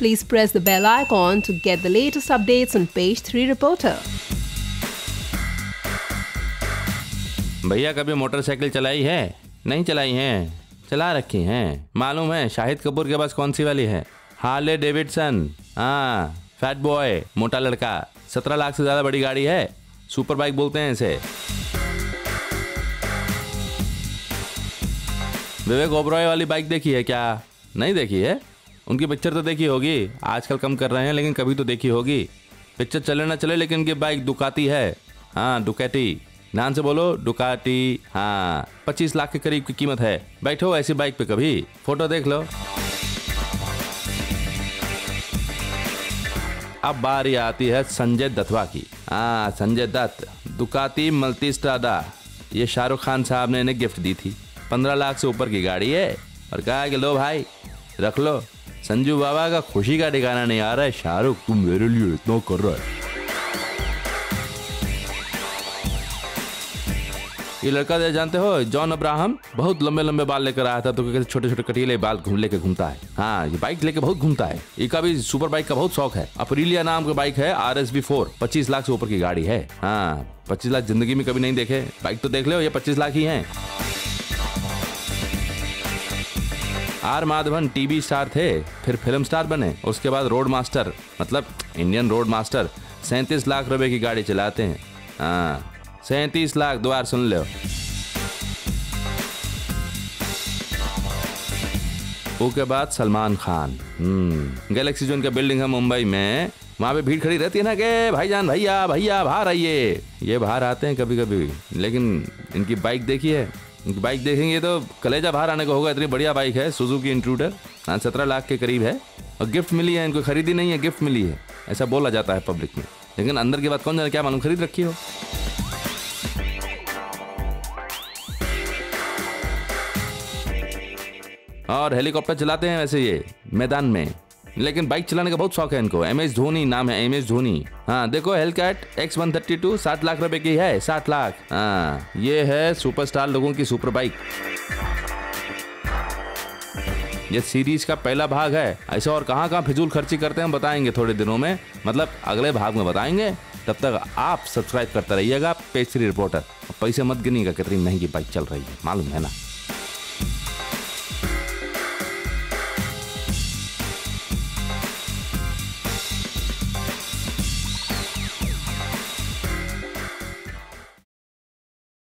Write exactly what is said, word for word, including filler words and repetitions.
Please press the bell icon to get the latest updates on Page three Reporter. भैया कभी motorcycle चलाई है? नहीं चलाई है, चला रखी हैं। मालूम है शाहिद कपूर के पास कौन सी वाली है? Harley Davidson. हाँ, फैट बॉय, मोटा लड़का, सत्रह लाख से ज्यादा बड़ी गाड़ी है, सुपर बाइक बोलते हैं इसे। विवेक ओबरॉय वाली बाइक देखी है क्या? नहीं देखी है, उनकी पिक्चर तो देखी होगी, आजकल कम कर रहे हैं लेकिन कभी तो देखी होगी। पिक्चर चले ना चले लेकिन इनकी बाइक दुकाती है। हाँ, डुकैटी, ध्यान से बोलो, डुकाटी। हाँ, पच्चीस लाख के करीब की कीमत है। बैठो ऐसी बाइक पे कभी, फोटो देख लो। अब बारी आती है संजय दत्तवा की। हाँ, संजय दत्त, दुकाती मल्टीस्ट्राडा, ये शाहरुख खान साहब ने इन्हें गिफ्ट दी थी। पंद्रह लाख से ऊपर की गाड़ी है और कहा कि लो भाई रख लो, संजू बाबा का खुशी का ठिकाना नहीं आ रहा है। शाहरुख तुम मेरे लिए इतना कर रहा है। ये लड़का जानते हो, जॉन अब्राहम, बहुत लंबे लंबे बाल लेकर आया था तो कैसे छोटे छोटे कटीले बाल घूम लेके घूमता है। हाँ, ये बाइक लेके बहुत घूमता है, इसका भी सुपर बाइक का बहुत शौक है। अप्रीलिया नाम का बाइक है, आर एस बी फोर, पच्चीस लाख से ऊपर की गाड़ी है। हाँ, पच्चीस लाख जिंदगी में कभी नहीं देखे, बाइक तो देख लो, ये पच्चीस लाख ही है। आर माधवन टीवी स्टार थे, फिर फिल्म स्टार बने, उसके बाद रोड मास्टर, मतलब इंडियन रोड मास्टर, सैंतीस लाख रुपए की गाड़ी चलाते हैं। हाँ, सैंतीस लाख, दो बार सुन लो। उसके बाद सलमान खान, हम्म गैलेक्सी जोन का बिल्डिंग है मुंबई में, वहाँ पे भीड़ खड़ी रहती है ना के भाईजान भैया भैया बाहर आइए, ये बाहर आते हैं कभी कभी, लेकिन इनकी बाइक देखी है? बाइक देखेंगे तो कलेजा बाहर आने को होगा, इतनी बढ़िया बाइक है, सुजुकी इंट्रूडर। हाँ, सत्रह लाख के करीब है और गिफ्ट मिली है, इनको खरीदी नहीं है, गिफ्ट मिली है, ऐसा बोला जाता है पब्लिक में, लेकिन अंदर की बात कौन जाने, क्या मालूम खरीद रखी हो। और हेलीकॉप्टर चलाते हैं वैसे ये मैदान में, लेकिन बाइक चलाने का बहुत शौक है इनको। एम एस धोनी नाम है, एम एस धोनी। हाँ, देखो Hellcat X one thirty two, साठ लाख रुपए की है, साठ लाख। हाँ, ये है सुपरस्टार लोगों की सुपर बाइक। ये सीरीज का पहला भाग है। ऐसा और कहाँ कहाँ फिजूल खर्ची करते हैं हम बताएंगे थोड़े दिनों में, मतलब अगले भाग में बताएंगे। तब तक आप सब्सक्राइब करता रहिएगा पेज थ्री रिपोर्टर। पैसे मत गिनिएगा कितनी महंगी बाइक चल रही है, मालूम है ना।